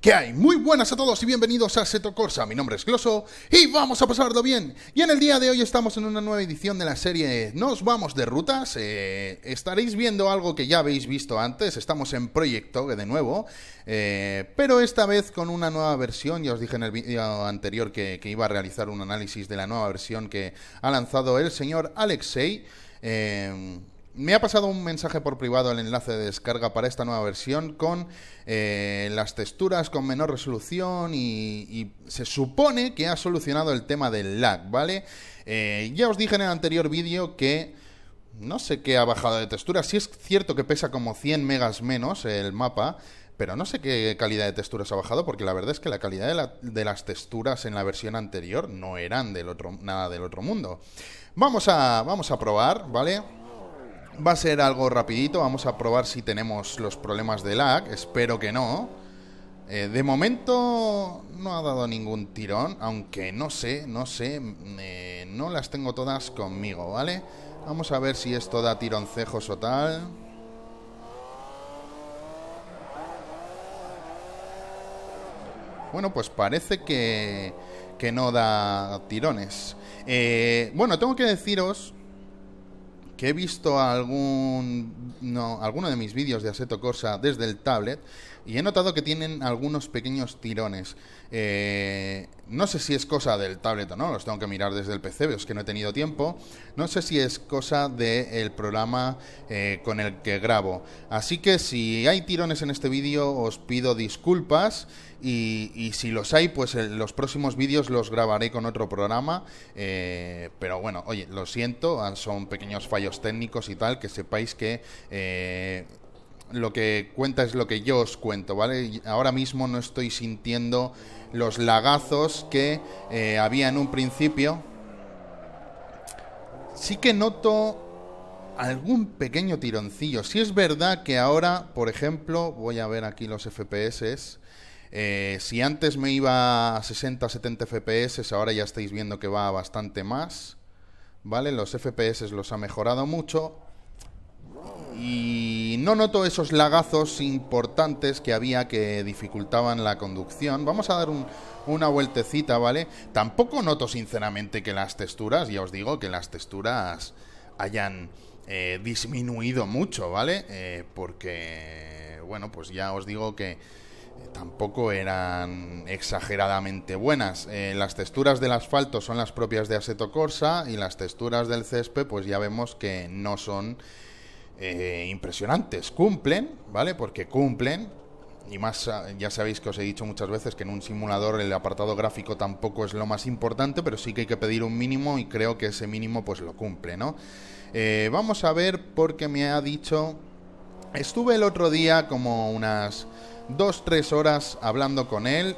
¿Qué hay? Muy buenas a todos y bienvenidos a Assetto Corsa. Mi nombre es Gloso y vamos a pasarlo bien. Y en el día de hoy estamos en una nueva edición de la serie Nos vamos de rutas. Estaréis viendo algo que ya habéis visto antes. Estamos en Proyecto de nuevo, pero esta vez con una nueva versión. Ya os dije en el vídeo anterior que iba a realizar un análisis de la nueva versión que ha lanzado el señor Alexei. Me ha pasado un mensaje por privado el enlace de descarga para esta nueva versión con las texturas con menor resolución y se supone que ha solucionado el tema del lag, ¿vale? Ya os dije en el anterior vídeo que no sé qué ha bajado de texturas. Sí es cierto que pesa como 100 megas menos el mapa, pero no sé qué calidad de texturas ha bajado, porque la verdad es que la calidad de las texturas en la versión anterior no eran nada del otro mundo. Vamos a probar, ¿vale? Va a ser algo rapidito, vamos a probar si tenemos los problemas de lag, espero que no. De momento no ha dado ningún tirón, aunque no sé, no las tengo todas conmigo, ¿vale? Vamos a ver si esto da tironcejos o tal. Bueno, pues parece que no da tirones. Bueno, tengo que deciros que he visto alguno de mis vídeos de Assetto Corsa desde el tablet y he notado que tienen algunos pequeños tirones. No sé si es cosa del tablet o no, los tengo que mirar desde el PC, pero es que no he tenido tiempo. No sé si es cosa del programa con el que grabo. Así que si hay tirones en este vídeo os pido disculpas y si los hay, pues los próximos vídeos los grabaré con otro programa. Pero bueno, oye, lo siento, son pequeños fallos técnicos y tal, que sepáis que lo que cuenta es lo que yo os cuento, ¿vale? Ahora mismo no estoy sintiendo los lagazos que había en un principio. Sí que noto algún pequeño tironcillo. Sí es verdad que ahora, por ejemplo, voy a ver aquí los FPS. Si antes me iba a 60-70 FPS, ahora ya estáis viendo que va bastante más, ¿vale? Los FPS los ha mejorado mucho. Y no noto esos lagazos importantes que había que dificultaban la conducción. Vamos a dar una vueltecita, ¿vale? Tampoco noto sinceramente que las texturas, ya os digo, que las texturas hayan disminuido mucho, ¿vale? Porque, bueno, pues ya os digo que tampoco eran exageradamente buenas. Las texturas del asfalto son las propias de Assetto Corsa y las texturas del césped pues ya vemos que no son impresionantes, cumplen, ¿vale? Porque cumplen, y más, ya sabéis que os he dicho muchas veces que en un simulador el apartado gráfico tampoco es lo más importante, pero sí que hay que pedir un mínimo y creo que ese mínimo pues lo cumple, ¿no? Vamos a ver, porque me ha dicho, estuve el otro día como unas 2-3 horas hablando con él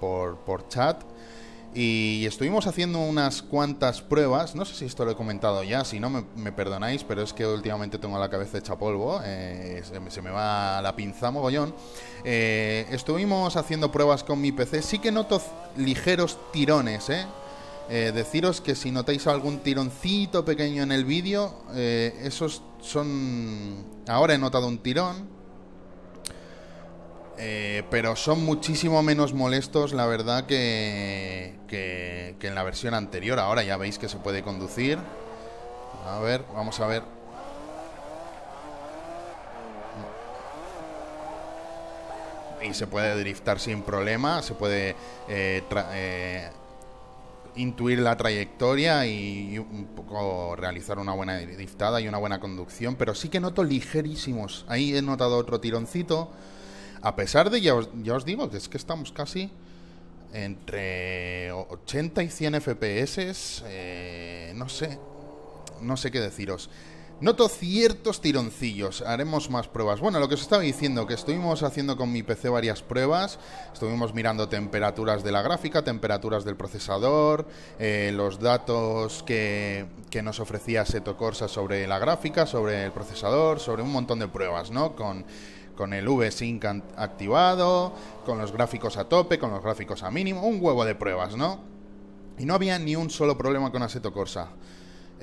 por chat. Y estuvimos haciendo unas cuantas pruebas. No sé si esto lo he comentado ya, si no me perdonáis, pero es que últimamente tengo la cabeza hecha polvo, se me va la pinza mogollón. Estuvimos haciendo pruebas con mi PC. Sí que noto ligeros tirones, deciros que si notáis algún tironcito pequeño en el vídeo, esos son... Ahora he notado un tirón, pero son muchísimo menos molestos, la verdad, que en la versión anterior. Ahora ya veis que se puede conducir. A ver, vamos a ver. Y se puede driftar sin problema. Se puede intuir la trayectoria y un poco realizar una buena driftada y una buena conducción. Pero sí que noto ligerísimos. Ahí he notado otro tironcito. A pesar de, ya os digo, es que estamos casi entre 80 y 100 FPS, no sé qué deciros. Noto ciertos tironcillos, haremos más pruebas. Bueno, lo que os estaba diciendo, que estuvimos haciendo con mi PC varias pruebas, estuvimos mirando temperaturas de la gráfica, temperaturas del procesador, los datos que nos ofrecía Assetto Corsa sobre la gráfica, sobre el procesador, sobre un montón de pruebas, ¿no? Con el VSync activado, con los gráficos a tope, con los gráficos a mínimo, un huevo de pruebas, ¿no? Y no había ni un solo problema con Assetto Corsa.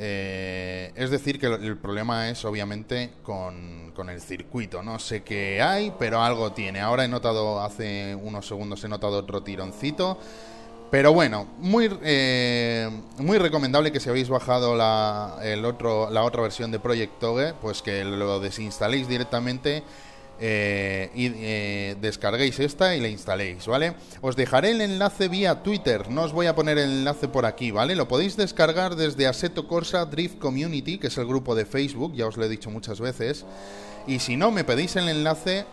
Es decir, que el problema es obviamente con el circuito. No sé qué hay, pero algo tiene. Ahora he notado, hace unos segundos he notado otro tironcito. Pero bueno, muy recomendable que si habéis bajado la otra versión de Proyecto Touge, pues que lo desinstaléis directamente y descarguéis esta y la instaléis, ¿vale? Os dejaré el enlace vía Twitter, no os voy a poner el enlace por aquí, ¿vale? Lo podéis descargar desde Assetto Corsa Drift Community, que es el grupo de Facebook, ya os lo he dicho muchas veces. Y si no, me pedís el enlace.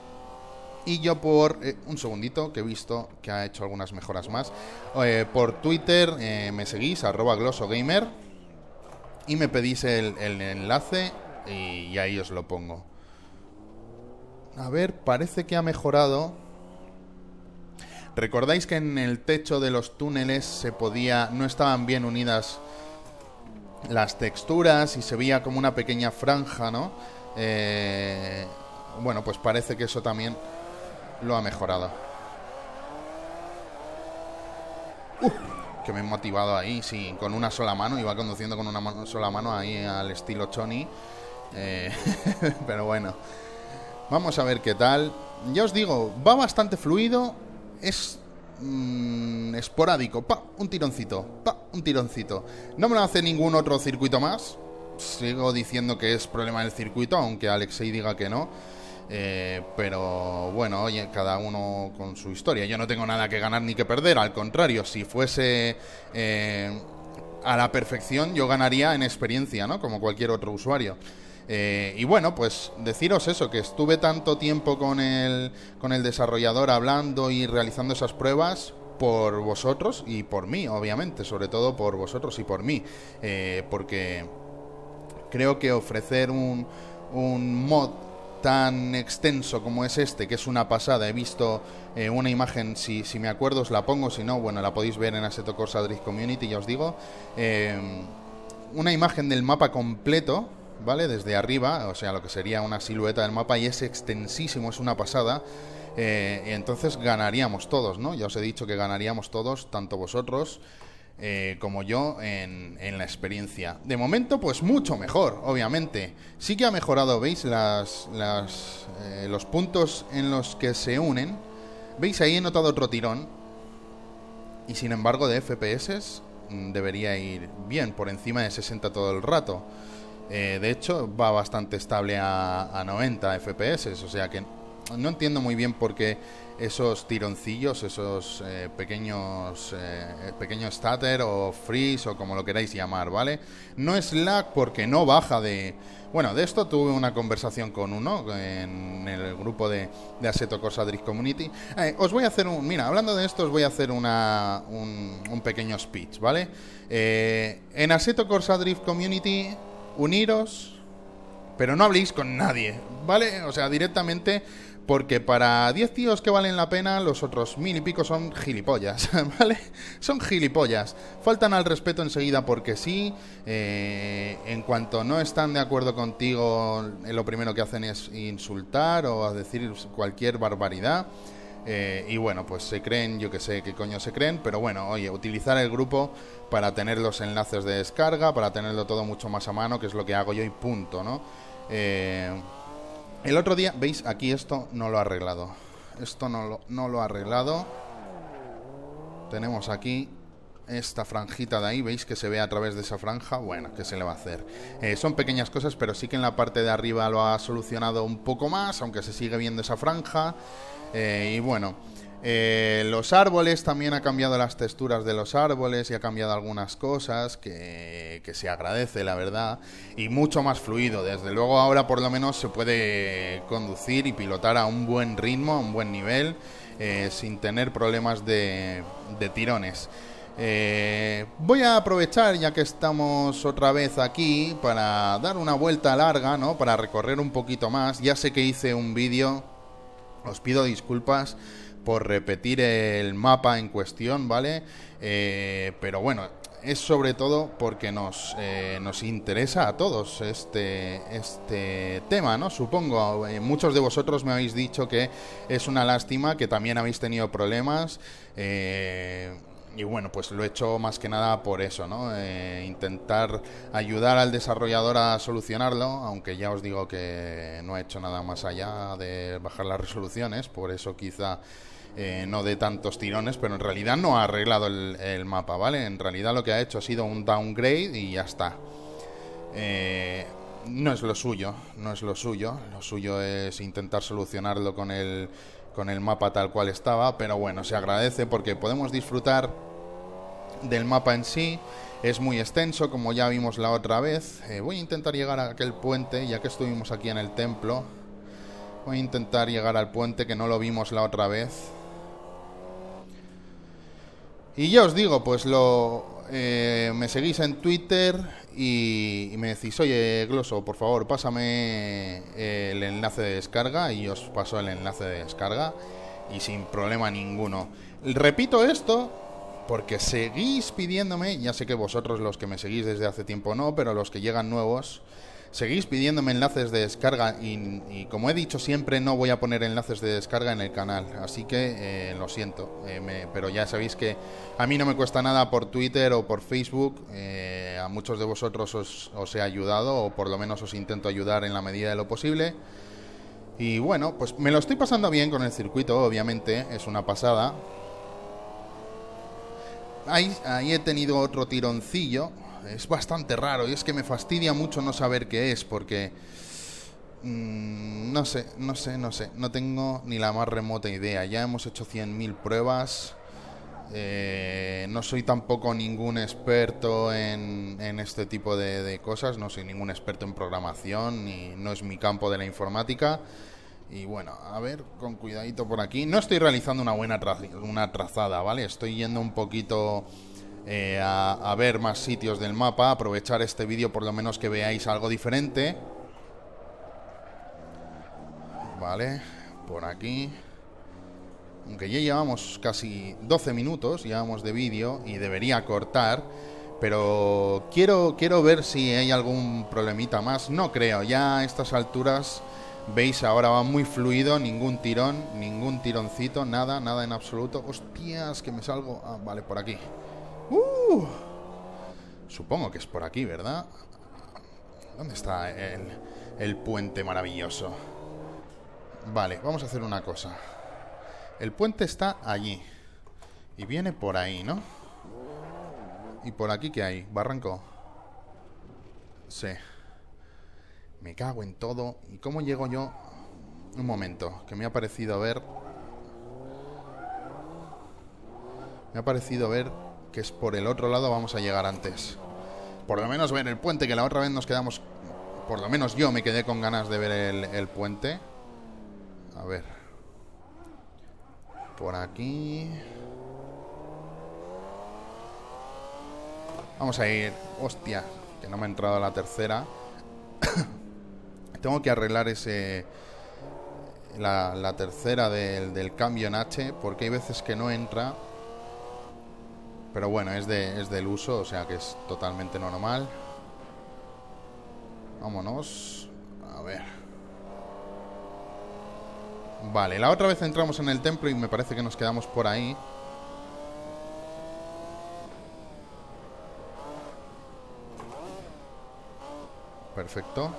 Y yo por... un segundito, que he visto que ha hecho algunas mejoras más. Por Twitter me seguís, @GlosoGamer. Y me pedís el enlace y ahí os lo pongo. A ver, parece que ha mejorado. ¿Recordáis que en el techo de los túneles se podía... no estaban bien unidas las texturas y se veía como una pequeña franja, ¿no? Bueno, pues parece que eso también... lo ha mejorado. Que me he motivado ahí. Sí, con una sola mano. Iba conduciendo con una sola mano ahí al estilo Choni. Pero bueno. Vamos a ver qué tal. Ya os digo, va bastante fluido. Es esporádico. Pa, un tironcito. Pa, un tironcito. No me lo hace ningún otro circuito más. Sigo diciendo que es problema del circuito, aunque Alexei diga que no. Pero bueno, oye, cada uno con su historia. Yo no tengo nada que ganar ni que perder. Al contrario, si fuese a la perfección, yo ganaría en experiencia, ¿no? Como cualquier otro usuario. Y bueno, pues deciros eso, que estuve tanto tiempo con el desarrollador hablando y realizando esas pruebas por vosotros y por mí, obviamente. Sobre todo por vosotros y por mí, porque creo que ofrecer un mod tan extenso como es este, que es una pasada. He visto una imagen, si me acuerdo os la pongo, si no, bueno, la podéis ver en Assetto Corsa Drift Community, ya os digo, una imagen del mapa completo, ¿vale? Desde arriba, o sea, lo que sería una silueta del mapa, y es extensísimo, es una pasada. Y entonces ganaríamos todos, ¿no? Ya os he dicho que ganaríamos todos, tanto vosotros como yo, en la experiencia. De momento, pues mucho mejor, obviamente. Sí que ha mejorado, ¿veis? Los puntos en los que se unen. ¿Veis? Ahí he notado otro tirón. Y sin embargo, de FPS debería ir bien, por encima de 60 todo el rato. De hecho, va bastante estable a 90 FPS. O sea que no entiendo muy bien por qué esos tironcillos, esos pequeños stutter o freeze o como lo queráis llamar, ¿vale? No es lag porque no baja de... Bueno, de esto tuve una conversación con uno en el grupo de Assetto Corsa Drift Community. Os voy a hacer un... Mira, hablando de esto os voy a hacer un pequeño speech, ¿vale? En Assetto Corsa Drift Community, uniros, pero no habléis con nadie, ¿vale? O sea, directamente... Porque para 10 tíos que valen la pena, los otros 1000 y pico son gilipollas, ¿vale? Son gilipollas. Faltan al respeto enseguida porque sí. En cuanto no están de acuerdo contigo, lo primero que hacen es insultar o decir cualquier barbaridad. Y bueno, pues se creen, yo que sé qué coño se creen, pero bueno, oye, utilizar el grupo para tener los enlaces de descarga, para tenerlo todo mucho más a mano, que es lo que hago yo y punto, ¿no? El otro día, ¿veis? Aquí esto no lo ha arreglado. Esto no lo ha arreglado. Tenemos aquí esta franjita de ahí. ¿Veis que se ve a través de esa franja? Bueno, ¿qué se le va a hacer? Son pequeñas cosas, pero sí que en la parte de arriba lo ha solucionado un poco más, aunque se sigue viendo esa franja. Y bueno, los árboles, también ha cambiado las texturas de los árboles y ha cambiado algunas cosas que se agradece, la verdad. Y mucho más fluido, desde luego. Ahora por lo menos se puede conducir y pilotar a un buen ritmo, a un buen nivel, sin tener problemas de tirones. Voy a aprovechar, ya que estamos otra vez aquí, para dar una vuelta larga, ¿no? Para recorrer un poquito más. Ya sé que hice un vídeo, os pido disculpas por repetir el mapa en cuestión, ¿vale? Pero bueno, es sobre todo porque nos interesa a todos este tema, ¿no? Supongo. Muchos de vosotros me habéis dicho que es una lástima, que también habéis tenido problemas. Y bueno, pues lo he hecho más que nada por eso, ¿no? Intentar ayudar al desarrollador a solucionarlo, aunque ya os digo que no he hecho nada más allá de bajar las resoluciones, por eso quizá no de tantos tirones, pero en realidad no ha arreglado el mapa, ¿vale? En realidad lo que ha hecho ha sido un downgrade y ya está. No es lo suyo, no es lo suyo es intentar solucionarlo con el mapa tal cual estaba, pero bueno, se agradece porque podemos disfrutar del mapa en sí. Es muy extenso, como ya vimos la otra vez. Voy a intentar llegar a aquel puente, ya que estuvimos aquí en el templo. Voy a intentar llegar al puente, que no lo vimos la otra vez. Y ya os digo, pues me seguís en Twitter y me decís: oye, Gloso, por favor, pásame el enlace de descarga, y os paso el enlace de descarga y sin problema ninguno. Repito esto porque seguís pidiéndome, ya sé que vosotros los que me seguís desde hace tiempo no, pero los que llegan nuevos, seguís pidiéndome enlaces de descarga y como he dicho siempre, no voy a poner enlaces de descarga en el canal, así que lo siento, pero ya sabéis que a mí no me cuesta nada por Twitter o por Facebook. A muchos de vosotros os he ayudado, o por lo menos os intento ayudar en la medida de lo posible. Y bueno, pues me lo estoy pasando bien con el circuito, obviamente, es una pasada. Ahí he tenido otro tironcillo. Es bastante raro y es que me fastidia mucho no saber qué es, porque no sé, no tengo ni la más remota idea. Ya hemos hecho 100.000 pruebas. No soy tampoco ningún experto en este tipo de cosas. No soy ningún experto en programación, ni no es mi campo de la informática. Y bueno, a ver, con cuidadito por aquí. No estoy realizando una buena trazada, ¿vale? Estoy yendo un poquito a ver más sitios del mapa, aprovechar este vídeo por lo menos que veáis algo diferente. Vale, por aquí. Aunque ya llevamos casi 12 minutos, llevamos de vídeo y debería cortar, pero quiero ver si hay algún problemita más. No creo, ya a estas alturas veis, ahora va muy fluido, ningún tirón, ningún tironcito, nada, nada en absoluto. Hostias, que me salgo. Ah, vale, por aquí. Supongo que es por aquí, ¿verdad? ¿Dónde está el puente maravilloso? Vale, vamos a hacer una cosa. El puente está allí y viene por ahí, ¿no? ¿Y por aquí qué hay? ¿Barranco? Sí. Me cago en todo. ¿Y cómo llego yo? Un momento, que me ha parecido ver... Me ha parecido ver que es por el otro lado, vamos a llegar antes. Por lo menos ver el puente, que la otra vez nos quedamos... Por lo menos yo me quedé con ganas de ver el puente. A ver. Por aquí... Vamos a ir... Hostia, que no me ha entrado la tercera. Tengo que arreglar la tercera del cambio en H, porque hay veces que no entra. Pero bueno, es del uso, o sea que es totalmente normal. Vámonos. A ver. Vale, la otra vez entramos en el templo y me parece que nos quedamos por ahí. Perfecto.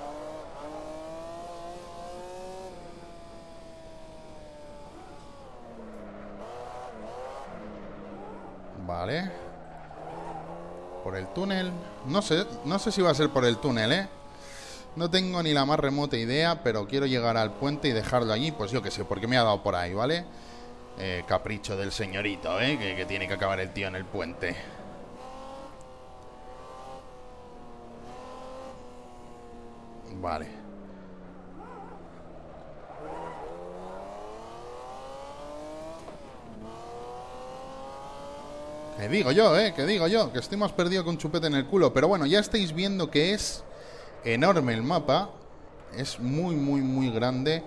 Vale. Por el túnel. No sé si va a ser por el túnel, ¿eh? No tengo ni la más remota idea, pero quiero llegar al puente y dejarlo allí. Pues yo qué sé, porque me ha dado por ahí, ¿vale? Capricho del señorito, ¿eh? Que tiene que acabar el tío en el puente. Vale. Que digo yo, que digo yo, que estoy más perdido que un chupete en el culo. Pero bueno, ya estáis viendo que es enorme el mapa. Es muy, muy, muy grande.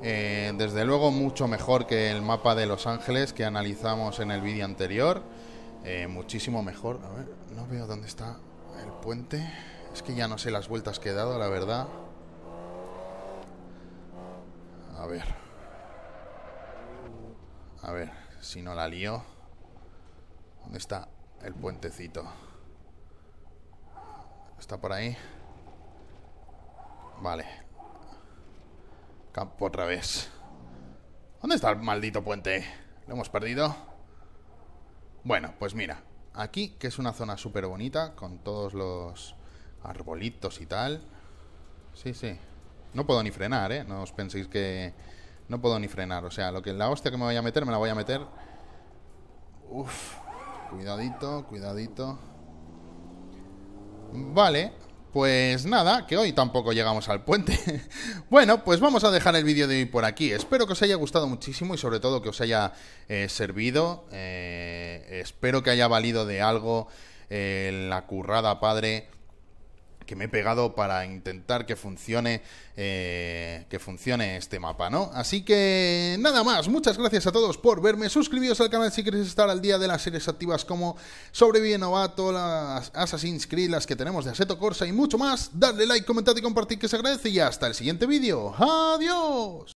Desde luego mucho mejor que el mapa de Los Ángeles que analizamos en el vídeo anterior. Muchísimo mejor. A ver, no veo dónde está el puente. Es que ya no sé las vueltas que he dado, la verdad. A ver. A ver, si no la lío. ¿Dónde está el puentecito? ¿Está por ahí? Vale. Campo otra vez. ¿Dónde está el maldito puente? ¿Lo hemos perdido? Bueno, pues mira, aquí, que es una zona súper bonita, con todos los arbolitos y tal. Sí, sí. No puedo ni frenar, ¿eh? No os penséis que... No puedo ni frenar. O sea, lo que la hostia que me voy a meter, me la voy a meter. Uf. Cuidadito, cuidadito. Vale. Pues nada, que hoy tampoco llegamos al puente. Bueno, pues vamos a dejar el vídeo de hoy por aquí. Espero que os haya gustado muchísimo y sobre todo que os haya servido. Espero que haya valido de algo la currada, padre, que me he pegado para intentar que funcione este mapa, ¿no? Así que nada más, muchas gracias a todos por verme, suscribíos al canal si queréis estar al día de las series activas como Sobrevive Novato, las Assassin's Creed, las que tenemos de Assetto Corsa y mucho más, dadle like, comentad y compartid que se agradece y hasta el siguiente vídeo, ¡adiós!